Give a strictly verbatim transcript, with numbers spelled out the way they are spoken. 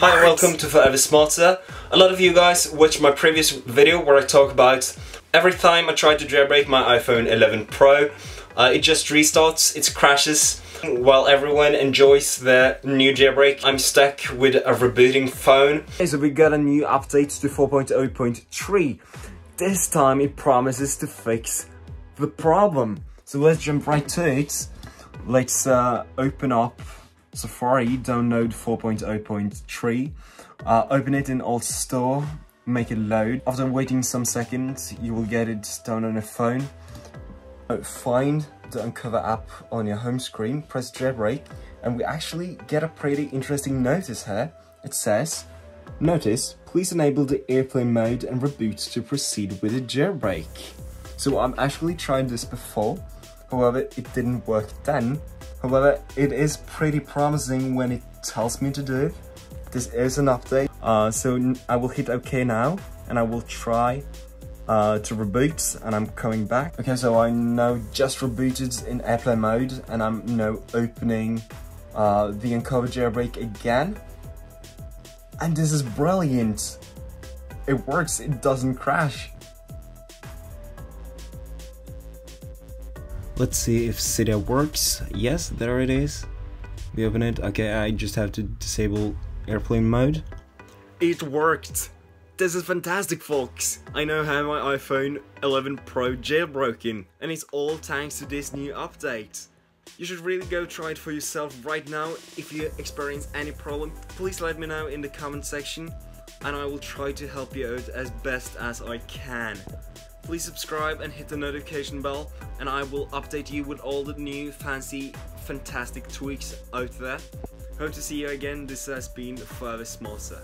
Hi, welcome to Forever Smarter. A lot of you guys watched my previous video where I talk about every time I try to jailbreak my iPhone eleven Pro, uh, it just restarts, it crashes. While everyone enjoys their new jailbreak, I'm stuck with a rebooting phone. Okay, so we got a new update to four point oh point three. This time it promises to fix the problem. So let's jump right to it. Let's uh, open up Safari, download four point oh point three, uh, open it in alt store, make it load. After waiting some seconds, you will get it down on your phone. Find the unc0ver app on your home screen, press jailbreak, and we actually get a pretty interesting notice here. It says, notice, please enable the airplane mode and reboot to proceed with the jailbreak. So I'm actually trying this before, however, it didn't work then. However, it is pretty promising when it tells me to do it. This is an update. Uh, so I will hit OK now, and I will try uh, to reboot, and I'm coming back. Okay, so I now just rebooted in airplane mode, and I'm now opening uh, the unc0ver jailbreak again. And this is brilliant. It works, it doesn't crash. Let's see if Cydia works. Yes, there it is. We open it. Okay, I just have to disable airplane mode. It worked. This is fantastic, folks. I now have my iPhone eleven Pro jailbroken, and it's all thanks to this new update. You should really go try it for yourself right now. If you experience any problem, please let me know in the comment section, and I will try to help you out as best as I can. Please subscribe and hit the notification bell, and I will update you with all the new fancy fantastic tweaks out there. Hope to see you again. This has been Forever Smarter.